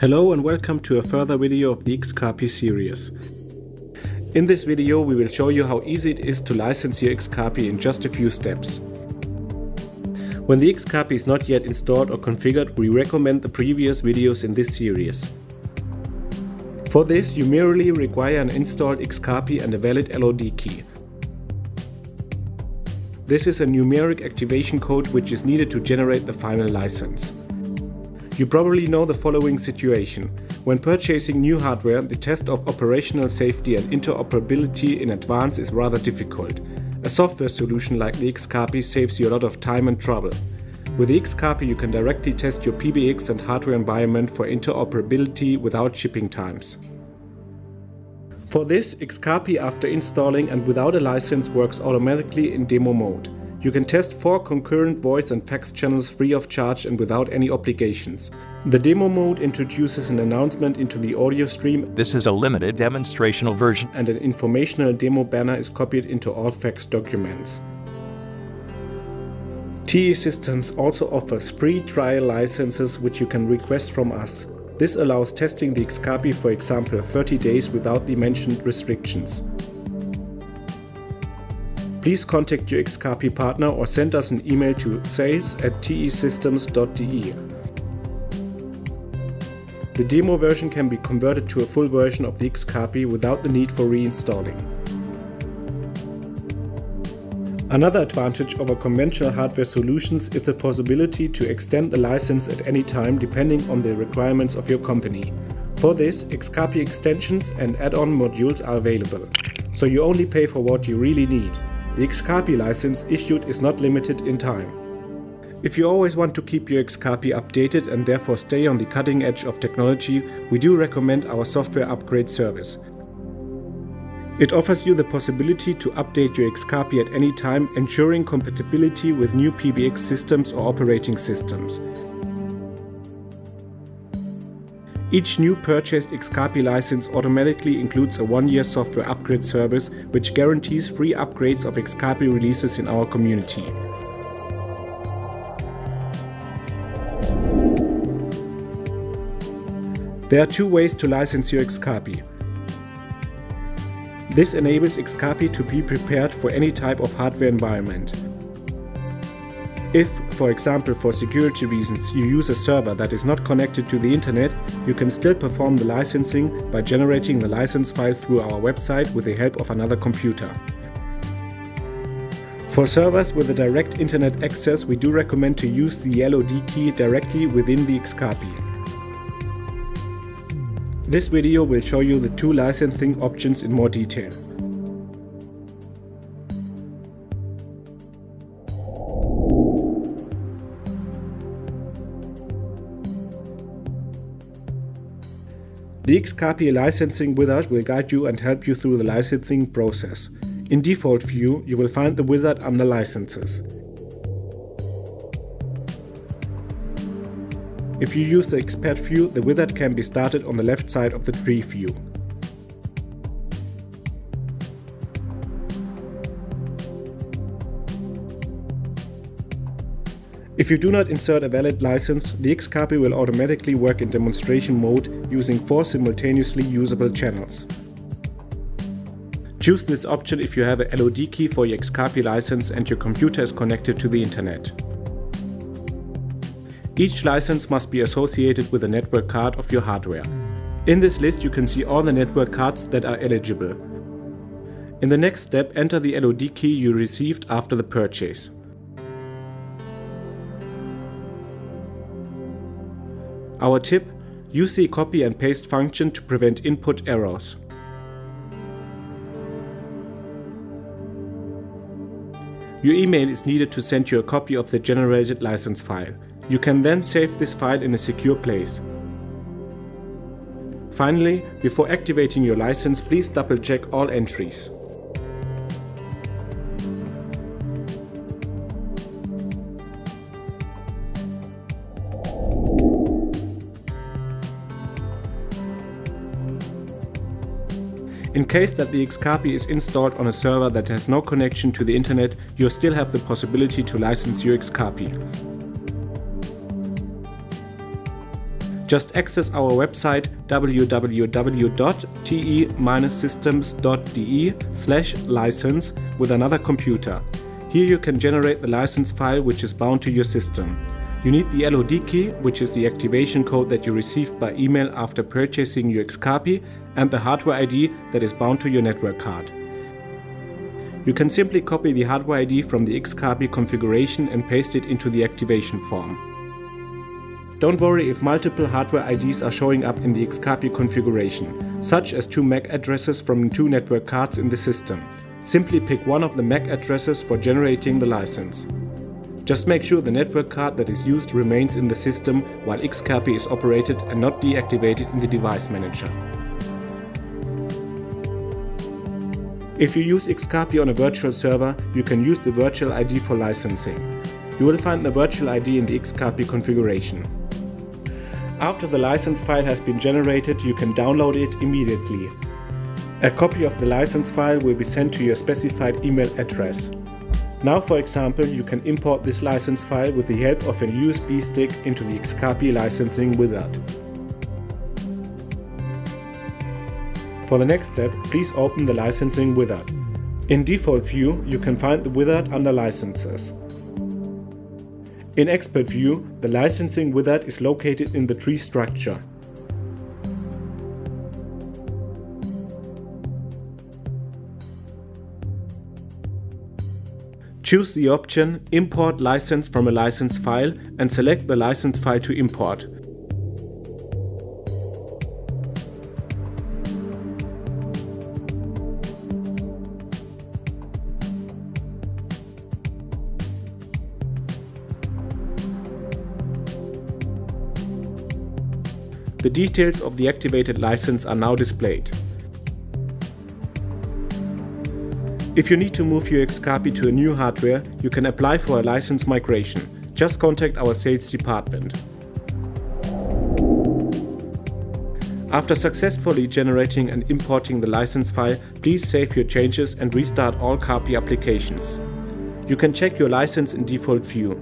Hello and welcome to a further video of the XCAPI series. In this video we will show you how easy it is to license your XCAPI in just a few steps. When the XCAPI is not yet installed or configured, we recommend the previous videos in this series. For this you merely require an installed XCAPI and a valid LOD key. This is a numeric activation code which is needed to generate the final license. You probably know the following situation. When purchasing new hardware, the test of operational safety and interoperability in advance is rather difficult. A software solution like the XCAPI saves you a lot of time and trouble. With the XCAPI you can directly test your PBX and hardware environment for interoperability without shipping times. For this, XCAPI after installing and without a license works automatically in demo mode. You can test 4 concurrent voice and fax channels free of charge and without any obligations. The demo mode introduces an announcement into the audio stream. This is a limited demonstrational version. And an informational demo banner is copied into all fax documents. TE Systems also offers free trial licenses which you can request from us. This allows testing the XCAPI, for example, 30 days without the mentioned restrictions. Please contact your XCAPI partner or send us an email to sales@tesystems.de. The demo version can be converted to a full version of the XCAPI without the need for reinstalling. Another advantage over conventional hardware solutions is the possibility to extend the license at any time depending on the requirements of your company. For this, XCAPI extensions and add-on modules are available, so you only pay for what you really need. The XCAPI license issued is not limited in time. If you always want to keep your XCAPI updated and therefore stay on the cutting edge of technology, we do recommend our software upgrade service. It offers you the possibility to update your XCAPI at any time, ensuring compatibility with new PBX systems or operating systems. Each new purchased XCAPI license automatically includes a 1-year software upgrade service, which guarantees free upgrades of XCAPI releases in our community. There are 2 ways to license your XCAPI. This enables XCAPI to be prepared for any type of hardware environment. If, for example, for security reasons you use a server that is not connected to the internet, you can still perform the licensing by generating the license file through our website with the help of another computer. For servers with a direct internet access, we do recommend to use the LOD key directly within the XCAPI. This video will show you the 2 licensing options in more detail. The XCAPI licensing wizard will guide you and help you through the licensing process. In default view, you will find the wizard under licenses. If you use the expert view, the wizard can be started on the left side of the tree view. If you do not insert a valid license, the XCAPI will automatically work in demonstration mode using 4 simultaneously usable channels. Choose this option if you have a LOD key for your XCAPI license and your computer is connected to the internet. Each license must be associated with a network card of your hardware. In this list you can see all the network cards that are eligible. In the next step, enter the LOD key you received after the purchase. Our tip: use the copy and paste function to prevent input errors. Your email is needed to send you a copy of the generated license file. You can then save this file in a secure place. Finally, before activating your license, please double-check all entries. In case that the XCAPI is installed on a server that has no connection to the internet, you still have the possibility to license your XCAPI. Just access our website www.te-systems.de/license with another computer. Here you can generate the license file which is bound to your system. You need the LOD key, which is the activation code that you received by email after purchasing your XCAPI, and the hardware ID that is bound to your network card. You can simply copy the hardware ID from the XCAPI configuration and paste it into the activation form. Don't worry if multiple hardware IDs are showing up in the XCAPI configuration, such as two MAC addresses from two network cards in the system. Simply pick one of the MAC addresses for generating the license. Just make sure the network card that is used remains in the system while XCAPI is operated and not deactivated in the device manager. If you use XCAPI on a virtual server, you can use the virtual ID for licensing. You will find the virtual ID in the XCAPI configuration. After the license file has been generated, you can download it immediately. A copy of the license file will be sent to your specified email address. Now, for example, you can import this license file with the help of a USB stick into the XCAPI licensing wizard. For the next step, please open the licensing wizard. In default view, you can find the wizard under licenses. In expert view, the licensing wizard is located in the tree structure. Choose the option Import License from a License File and select the license file to import. The details of the activated license are now displayed. If you need to move your XCAPI to a new hardware, you can apply for a license migration. Just contact our sales department. After successfully generating and importing the license file, please save your changes and restart all XCAPI applications. You can check your license in default view.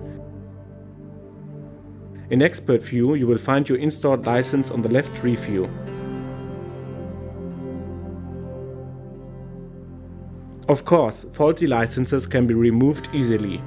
In expert view, you will find your installed license on the left tree view. Of course, faulty licenses can be removed easily.